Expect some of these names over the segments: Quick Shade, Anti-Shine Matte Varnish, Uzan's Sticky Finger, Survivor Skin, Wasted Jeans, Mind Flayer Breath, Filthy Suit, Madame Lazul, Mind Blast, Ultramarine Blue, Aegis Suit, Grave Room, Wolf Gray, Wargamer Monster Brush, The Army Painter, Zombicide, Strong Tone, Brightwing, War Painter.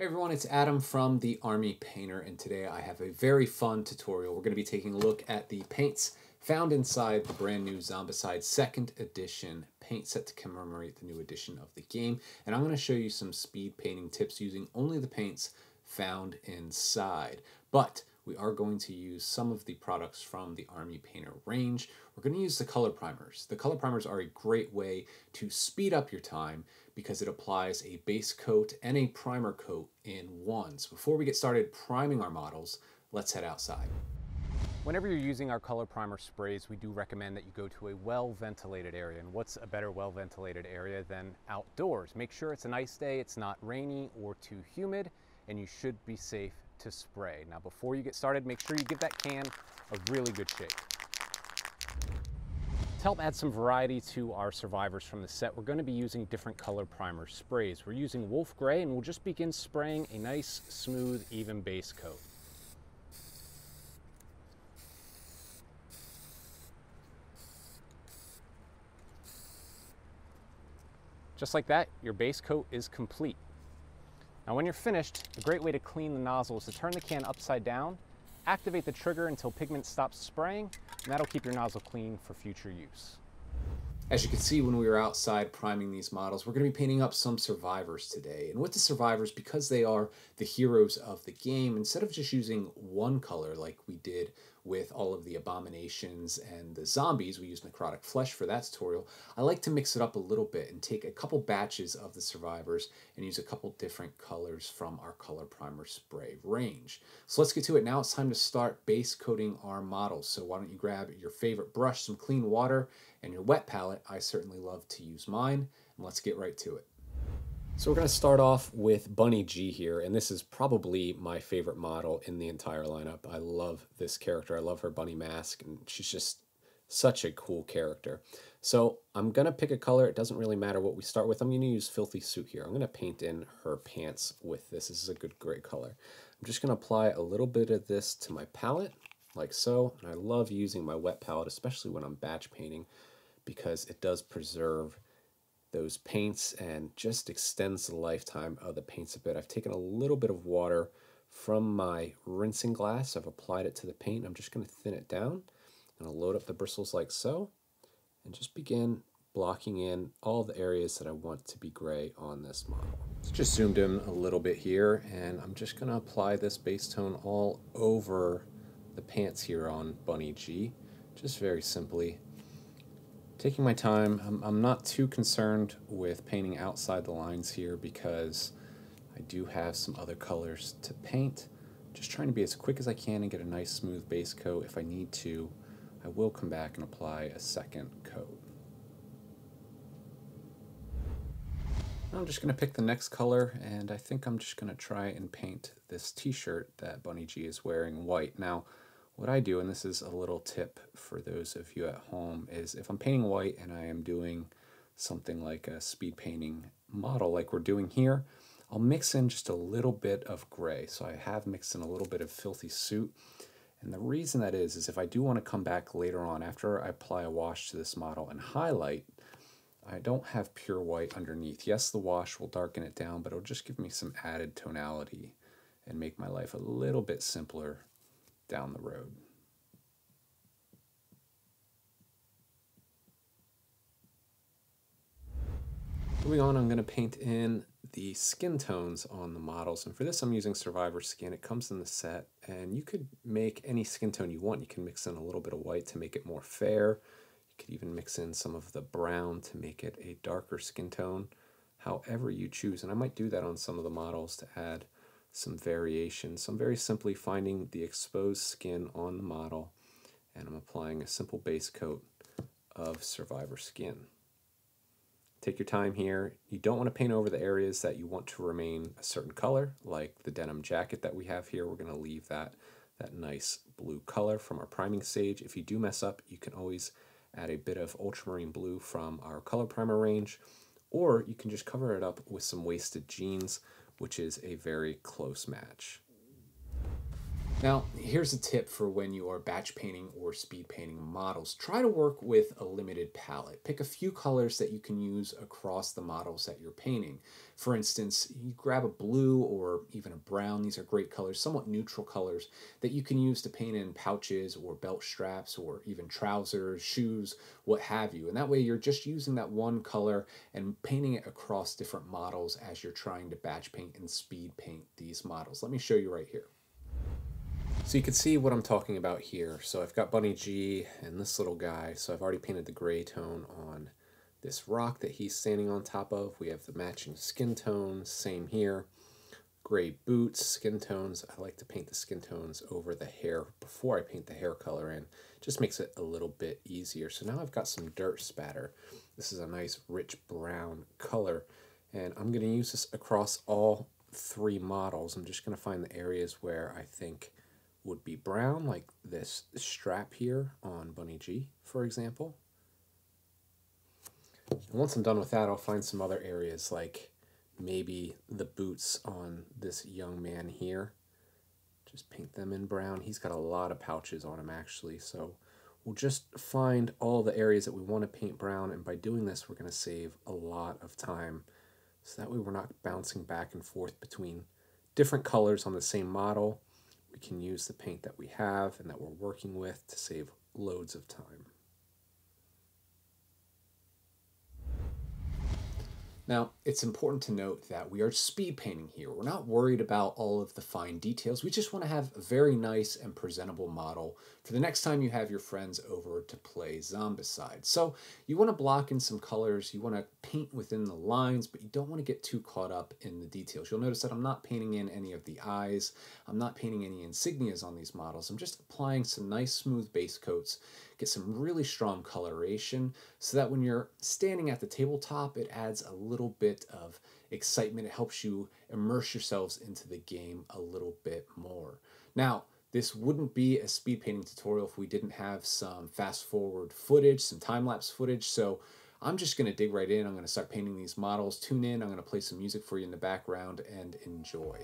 Hey everyone, it's Adam from The Army Painter, and today I have a very fun tutorial. We're going to be taking a look at the paints found inside the brand new Zombicide 2nd Edition paint set to commemorate the new edition of the game, and I'm going to show you some speed painting tips using only the paints found inside. But we are going to use some of the products from the Army Painter range. We're going to use the color primers. The color primers are a great way to speed up your time because it applies a base coat and a primer coat in one. So before we get started priming our models, let's head outside. Whenever you're using our color primer sprays, we do recommend that you go to a well-ventilated area. And what's a better well-ventilated area than outdoors? Make sure it's a nice day, it's not rainy or too humid, and you should be safe to spray. Now, before you get started, make sure you give that can a really good shake. To help add some variety to our survivors from the set, we're going to be using different color primer sprays. We're using Wolf Gray, and we'll just begin spraying a nice, smooth, even base coat. Just like that, your base coat is complete. Now when you're finished, a great way to clean the nozzle is to turn the can upside down, activate the trigger until pigment stops spraying, and that'll keep your nozzle clean for future use. As you can see, when we were outside priming these models, we're going to be painting up some survivors today. And with the survivors, because they are the heroes of the game, instead of just using one color like we did with all of the abominations and the zombies, we used necrotic flesh for that tutorial, I like to mix it up a little bit and take a couple batches of the survivors and use a couple different colors from our color primer spray range. So let's get to it. Now it's time to start base coating our models. So why don't you grab your favorite brush, some clean water, and your wet palette. I certainly love to use mine, and let's get right to it. So we're going to start off with Bunny G here, and this is probably my favorite model in the entire lineup. I love this character. I love her bunny mask, and she's just such a cool character. So I'm going to pick a color. It doesn't really matter what we start with. I'm going to use Filthy Suit here. I'm going to paint in her pants with this. This is a good, great color. I'm just going to apply a little bit of this to my palette, like so. And I love using my wet palette, especially when I'm batch painting, because it does preserve those paints and just extends the lifetime of the paints a bit. I've taken a little bit of water from my rinsing glass. I've applied it to the paint. I'm just going to thin it down, and I'll load up the bristles like so, and just begin blocking in all the areas that I want to be gray on this model. Just zoomed in a little bit here, and I'm just going to apply this base tone all over the pants here on Bunny G, just very simply. Taking my time, I'm not too concerned with painting outside the lines here because I do have some other colors to paint. Just trying to be as quick as I can and get a nice smooth base coat. If I need to, I will come back and apply a second coat. I'm just going to pick the next color, and I think I'm just going to try and paint this t-shirt that Bunny G is wearing white. Now, what I do, and this is a little tip for those of you at home, is if I'm painting white and I am doing something like a speed painting model like we're doing here, I'll mix in just a little bit of gray. So I have mixed in a little bit of Filthy Suit. And the reason that is if I do want to come back later on after I apply a wash to this model and highlight, I don't have pure white underneath. Yes, the wash will darken it down, but it'll just give me some added tonality and make my life a little bit simpler down the road. Moving on, I'm going to paint in the skin tones on the models, and for this I'm using Survivor Skin. It comes in the set, and you could make any skin tone you want. You can mix in a little bit of white to make it more fair. You could even mix in some of the brown to make it a darker skin tone, however you choose. And I might do that on some of the models to add some variation. So I'm very simply finding the exposed skin on the model, and I'm applying a simple base coat of Survivor Skin. Take your time here. You don't want to paint over the areas that you want to remain a certain color, like the denim jacket that we have here. We're going to leave that nice blue color from our priming stage. If you do mess up, you can always add a bit of ultramarine blue from our color primer range, or you can just cover it up with some Wasted Jeans, which is a very close match. Now, here's a tip for when you are batch painting or speed painting models. Try to work with a limited palette. Pick a few colors that you can use across the models that you're painting. For instance, you grab a blue or even a brown. These are great colors, somewhat neutral colors that you can use to paint in pouches or belt straps or even trousers, shoes, what have you. And that way you're just using that one color and painting it across different models as you're trying to batch paint and speed paint these models. Let me show you right here. So you can see what I'm talking about here. So I've got Bunny G and this little guy. So I've already painted the gray tone on this rock that he's standing on top of. We have the matching skin tones, same here. Gray boots, skin tones. I like to paint the skin tones over the hair before I paint the hair color in. Just makes it a little bit easier. So now I've got some dirt spatter. This is a nice rich brown color. And I'm gonna use this across all three models. I'm just gonna find the areas where I think would be brown, like this strap here on Bunny G, for example. And once I'm done with that, I'll find some other areas, like maybe the boots on this young man here. Just paint them in brown. He's got a lot of pouches on him, actually, so we'll just find all the areas that we want to paint brown, and by doing this, we're going to save a lot of time, so that way we're not bouncing back and forth between different colors on the same model. We can use the paint that we have and that we're working with to save loads of time. Now, it's important to note that we are speed painting here. We're not worried about all of the fine details. We just want to have a very nice and presentable model for the next time you have your friends over to play Zombicide. So you want to block in some colors. You want to paint within the lines, but you don't want to get too caught up in the details. You'll notice that I'm not painting in any of the eyes. I'm not painting any insignias on these models. I'm just applying some nice smooth base coats. Get some really strong coloration so that when you're standing at the tabletop, it adds a little bit of excitement. It helps you immerse yourselves into the game a little bit more. Now, this wouldn't be a speed painting tutorial if we didn't have some fast forward footage, some time-lapse footage. So I'm just gonna dig right in. I'm gonna start painting these models. Tune in, I'm gonna play some music for you in the background and enjoy.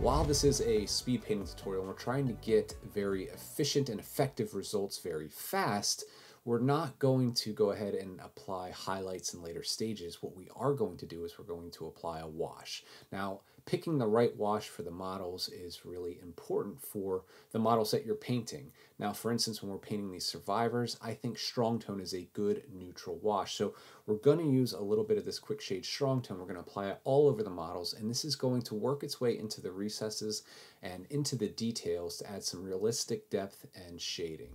While this is a speed painting tutorial, and we're trying to get very efficient and effective results very fast, we're not going to go ahead and apply highlights in later stages. What we are going to do is we're going to apply a wash. Now, picking the right wash for the models is really important for the models that you're painting. Now, for instance, when we're painting these survivors, I think Strong Tone is a good neutral wash. So we're going to use a little bit of this Quick Shade Strong Tone. We're going to apply it all over the models, and this is going to work its way into the recesses and into the details to add some realistic depth and shading.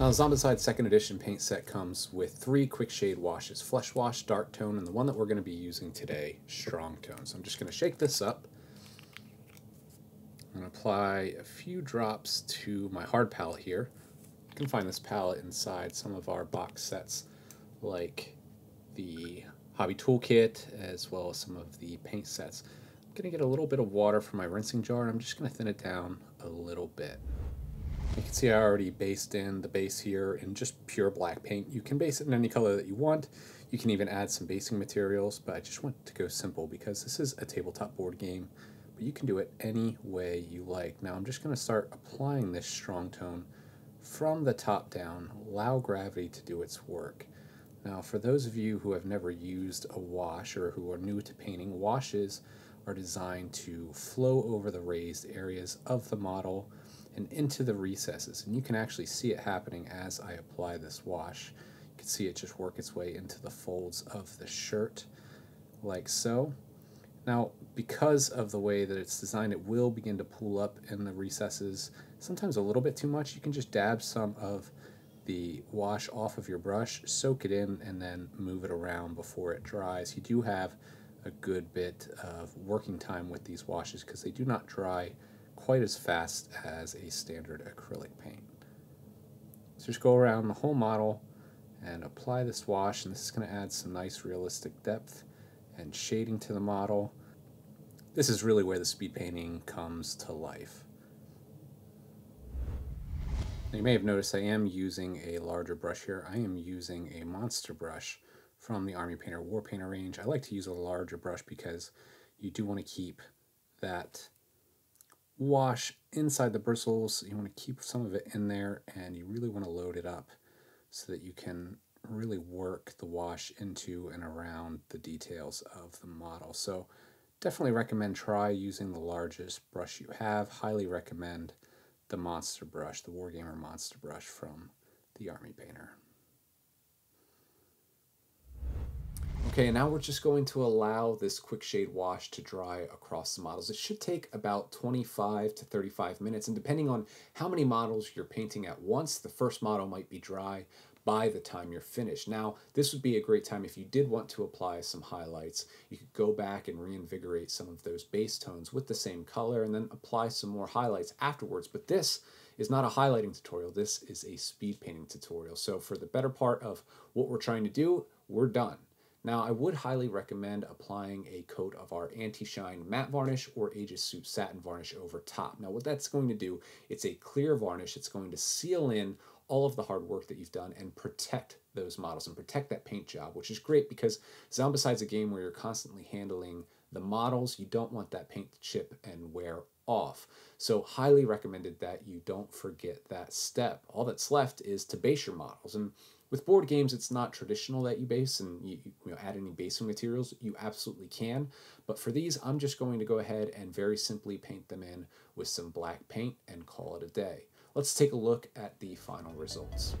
Now, the Zombicide 2nd Edition paint set comes with 3 quick shade washes: Flesh Wash, Dark Tone, and the one that we're going to be using today, Strong Tone. So I'm just going to shake this up. I'm going to apply a few drops to my hard palette here. You can find this palette inside some of our box sets, like the Hobby Toolkit, as well as some of the paint sets. I'm going to get a little bit of water from my rinsing jar, and I'm just going to thin it down a little bit. You can see I already based in the base here in just pure black paint. You can base it in any color that you want. You can even add some basing materials, but I just want to go simple because this is a tabletop board game, but you can do it any way you like. Now I'm just going to start applying this Strong Tone from the top down, allow gravity to do its work. Now for those of you who have never used a wash or who are new to painting, washes are designed to flow over the raised areas of the model and into the recesses, and you can actually see it happening as I apply this wash. You can see it just work its way into the folds of the shirt, like so. Now, because of the way that it's designed, it will begin to pool up in the recesses, sometimes a little bit too much. You can just dab some of the wash off of your brush, soak it in, and then move it around before it dries. You do have a good bit of working time with these washes because they do not dry quite as fast as a standard acrylic paint. So just go around the whole model and apply this wash, and this is going to add some nice realistic depth and shading to the model. This is really where the speed painting comes to life. Now you may have noticed I am using a larger brush here. I am using a monster brush from the Army Painter War Painter range. I like to use a larger brush because you do want to keep that wash inside the bristles. You want to keep some of it in there, and you really want to load it up so that you can really work the wash into and around the details of the model. So definitely recommend try using the largest brush you have. Highly recommend the monster brush, the Wargamer Monster Brush from the Army Painter. Okay, now we're just going to allow this quick shade wash to dry across the models. It should take about 25 to 35 minutes, and depending on how many models you're painting at once, the first model might be dry by the time you're finished. Now, this would be a great time if you did want to apply some highlights. You could go back and reinvigorate some of those base tones with the same color and then apply some more highlights afterwards, but this is not a highlighting tutorial. This is a speed painting tutorial. So for the better part of what we're trying to do, we're done. Now, I would highly recommend applying a coat of our Anti-Shine Matte Varnish or Aegis Suit Satin Varnish over top. Now, what that's going to do, it's a clear varnish. It's going to seal in all of the hard work that you've done and protect those models and protect that paint job, which is great because Zombicide's a game where you're constantly handling the models. You don't want that paint to chip and wear off. So highly recommended that you don't forget that step. All that's left is to base your models. And with board games, it's not traditional that you base and you add any basing materials. You absolutely can. But for these, I'm just going to go ahead and very simply paint them in with some black paint and call it a day. Let's take a look at the final results.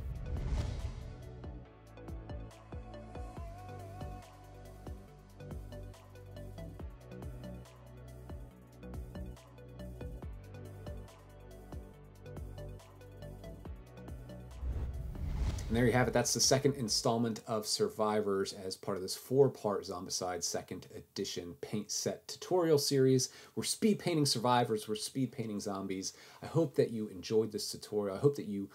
And there you have it. That's the second installment of Survivors as part of this 4-part Zombicide 2nd Edition paint set tutorial series. We're speed painting survivors. We're speed painting zombies. I hope that you enjoyed this tutorial. I hope that you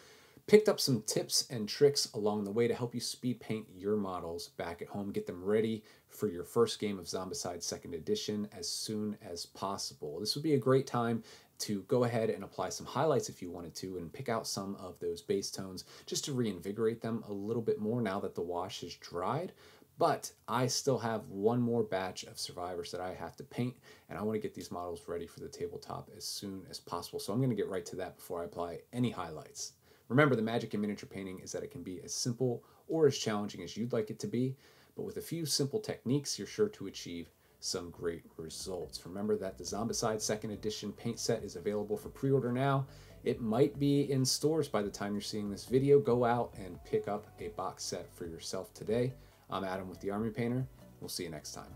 picked up some tips and tricks along the way to help you speed paint your models back at home. Get them ready for your first game of Zombicide 2nd Edition as soon as possible. This would be a great time to go ahead and apply some highlights if you wanted to and pick out some of those base tones just to reinvigorate them a little bit more now that the wash is dried. But I still have one more batch of Survivors that I have to paint, and I want to get these models ready for the tabletop as soon as possible. So I'm going to get right to that before I apply any highlights. Remember, the magic in miniature painting is that it can be as simple or as challenging as you'd like it to be, but with a few simple techniques, you're sure to achieve some great results. Remember that the Zombicide 2nd Edition paint set is available for pre-order now. It might be in stores by the time you're seeing this video. Go out and pick up a box set for yourself today. I'm Adam with The Army Painter. We'll see you next time.